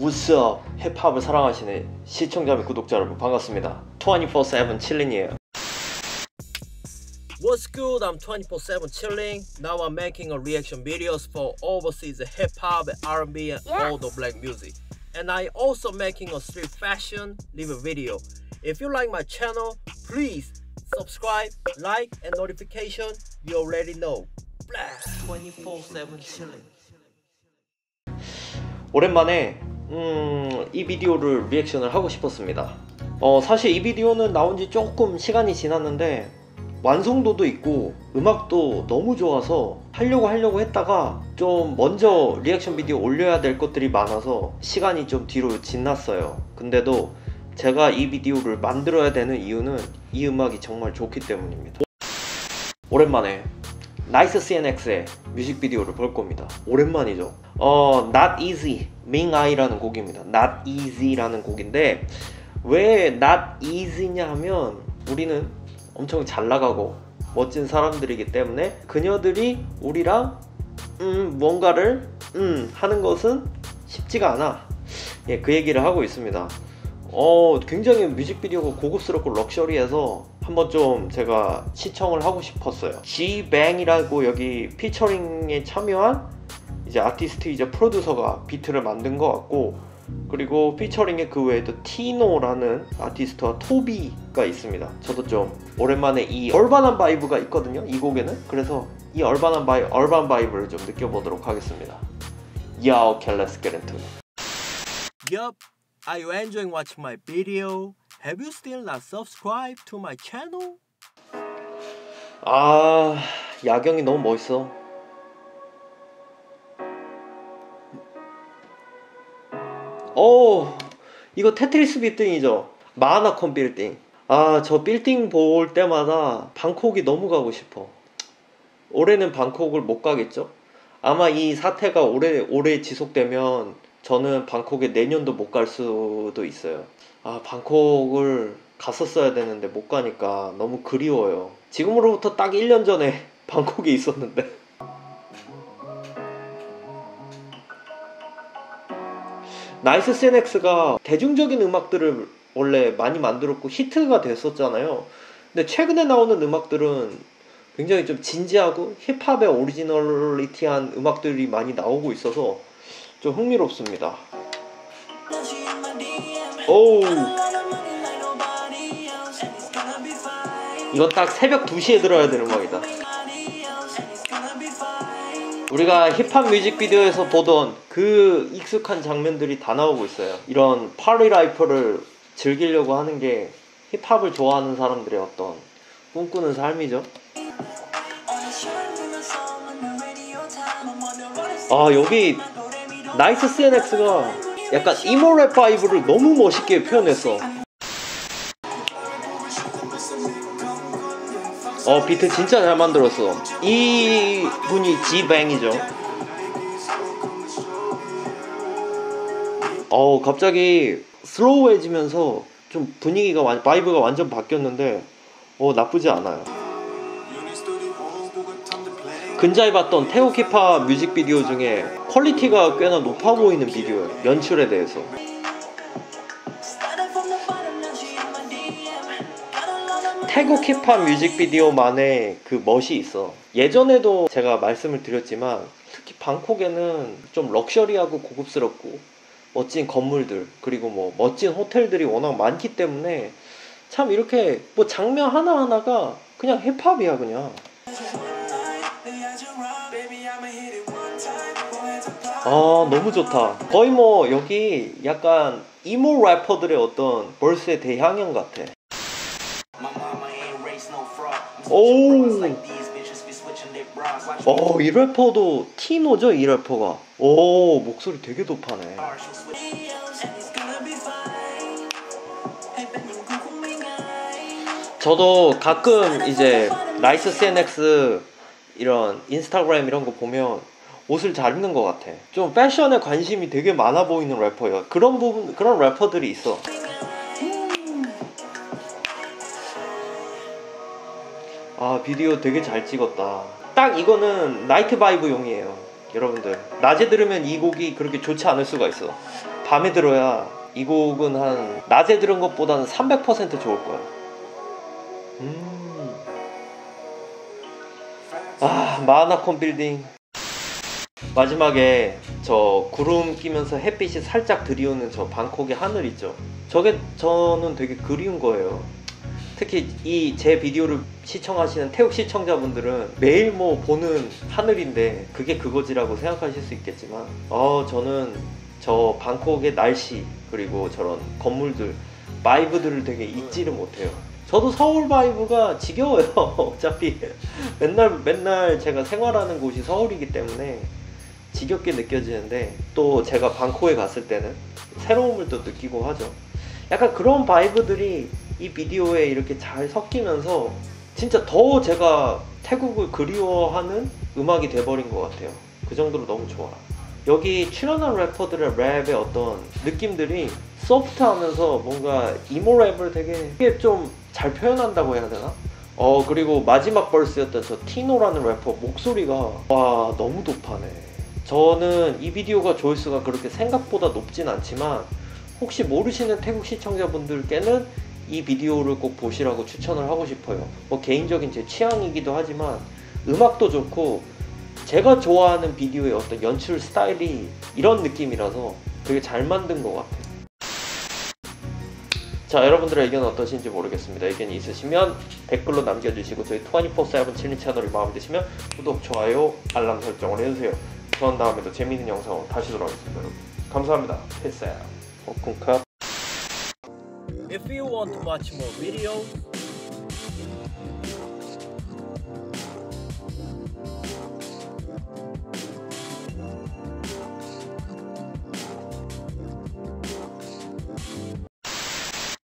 우스업 힙합을 사랑하시는 시청자 및 구독자 여러분 반갑습니다. 247chillin이에요. What's good? I'm 247chillin. Now I'm making a reaction videos for overseas hip-hop, R&B and all the black music. And I also making a street fashion live video. If you like my channel, please subscribe, like and notification. You already know. 247chillin. 오랜만에 이 비디오를 리액션을 하고 싶었습니다. 사실 이 비디오는 나온지 조금 시간이 지났는데 완성도도 있고 음악도 너무 좋아서 하려고 했다가 좀 먼저 리액션 비디오 올려야 될 것들이 많아서 시간이 좀 뒤로 지났어요. 근데도 제가 이 비디오를 만들어야 되는 이유는 이 음악이 정말 좋기 때문입니다. 오랜만에 NICECNX의 뮤직비디오를 볼 겁니다. 오랜만이죠. Not Easy, Ming-I라는 곡입니다. Not Easy라는 곡인데 왜 Not Easy냐 하면 우리는 엄청 잘나가고 멋진 사람들이기 때문에 그녀들이 우리랑 뭔가를 하는 것은 쉽지가 않아. 예, 그 얘기를 하고 있습니다. 굉장히 뮤직비디오가 고급스럽고 럭셔리해서 한번 좀 제가 시청을 하고 싶었어요. G-Bang이라고 여기 피처링에 참여한 이제 아티스트이자 프로듀서가 비트를 만든 것 같고, 그리고 피처링에 그 외에도 티노라는 아티스트와 토비가 있습니다. 저도 좀 오랜만에 이 얼반한 바이브가 있거든요, 이 곡에는. 그래서 이 얼반 바이브를 좀 느껴보도록 하겠습니다. Yeah, okay, let's get into it. Yup. Are you enjoying watching my video? Have you still not subscribed to my channel? 아, 야경이 너무 멋있어. 이거 테트리스 빌딩이죠? 마하나콘 빌딩. 아, 저 빌딩 볼 때마다 방콕이 너무 가고 싶어. 올해는 방콕을 못 가겠죠? 아마 이 사태가 오래 지속되면 저는 방콕에 내년도 못 갈 수도 있어요. 아, 방콕을 갔었어야 되는데 못 가니까 너무 그리워요. 지금으로부터 딱 1년 전에 방콕에 있었는데. NICECNX가 대중적인 음악들을 원래 많이 만들었고 히트가 됐었잖아요. 근데 최근에 나오는 음악들은 굉장히 좀 진지하고 힙합의 오리지널리티한 음악들이 많이 나오고 있어서 좀 흥미롭습니다. 오우, 이건 딱 새벽 2시에 들어야 되는 음악이다. 우리가 힙합 뮤직비디오에서 보던 그 익숙한 장면들이 다 나오고 있어요. 이런 파리 라이프를 즐기려고 하는 게 힙합을 좋아하는 사람들의 어떤 꿈꾸는 삶이죠. 아, 여기 NICECNX가 약간 이모랩 바이브를 너무 멋있게 표현했어. 비트 진짜 잘 만들었어. 이 분이 G-Bang이죠. 갑자기 슬로우해지면서 좀 분위기가 바이브가 완전 바뀌었는데 나쁘지 않아요. 근자해 봤던 태국 힙합 뮤직비디오 중에 퀄리티가 꽤나 높아 보이는 비디오예요. 연출에 대해서. 태국 힙합 뮤직비디오만의 그 멋이 있어. 예전에도 제가 말씀을 드렸지만 특히 방콕에는 좀 럭셔리하고 고급스럽고 멋진 건물들, 그리고 뭐 멋진 호텔들이 워낙 많기 때문에 참 이렇게 뭐 장면 하나하나가 그냥 힙합이야, 그냥. 너무 좋다. 거의 뭐 여기 약간 이모 래퍼들의 어떤 벌스의 대향연 같아. 이 래퍼도 티노죠, 이 래퍼가. 목소리 되게 높아네. 저도 가끔 이제 NICECNX 이런 인스타그램 이런 거 보면 옷을 잘 입는 것 같아. 좀 패션에 관심이 되게 많아 보이는 래퍼예요. 그런 래퍼들이 있어. 아, 비디오 되게 잘 찍었다. 딱 이거는 나이트 바이브용이에요, 여러분들. 낮에 들으면 이 곡이 그렇게 좋지 않을 수가 있어. 밤에 들어야 이 곡은 한 낮에 들은 것보다는 300% 좋을 거야. 아, 마하나콘 빌딩. 마지막에 저 구름 끼면서 햇빛이 살짝 들이오는 저 방콕의 하늘 있죠. 저게 저는 되게 그리운 거예요. 특히 이 제 비디오를 시청하시는 태국 시청자분들은 매일 뭐 보는 하늘인데 그게 그거지라고 생각하실 수 있겠지만 저는 저 방콕의 날씨 그리고 저런 건물들 바이브들을 되게 잊지를 못해요. 저도 서울 바이브가 지겨워요. 어차피 맨날 제가 생활하는 곳이 서울이기 때문에 지겹게 느껴지는데, 또 제가 방콕에 갔을 때는 새로움을 또 느끼고 하죠. 약간 그런 바이브들이 이 비디오에 이렇게 잘 섞이면서 진짜 더 제가 태국을 그리워하는 음악이 돼버린 것 같아요. 그 정도로 너무 좋아. 여기 출연한 래퍼들의 랩의 어떤 느낌들이 소프트하면서 뭔가 이모 랩을 되게 좀 잘 표현한다고 해야 되나? 그리고 마지막 벌스였던 저 티노라는 래퍼 목소리가 와 너무 도파네. 저는 이 비디오가 조회수가 그렇게 생각보다 높진 않지만 혹시 모르시는 태국 시청자분들께는 이 비디오를 꼭 보시라고 추천을 하고 싶어요. 뭐 개인적인 제 취향이기도 하지만 음악도 좋고 제가 좋아하는 비디오의 어떤 연출 스타일이 이런 느낌이라서 되게 잘 만든 것 같아요. 자, 여러분들의 의견은 어떠신지 모르겠습니다. 의견이 있으시면 댓글로 남겨주시고 저희 247chillin 채널이 마음에 드시면 구독, 좋아요, 알람 설정을 해주세요. 그런 다음에도 재미있는 영상으로 다시 돌아오겠습니다. 여러분, 감사합니다. 패스야. 오쿤캅. If you want to watch more videos,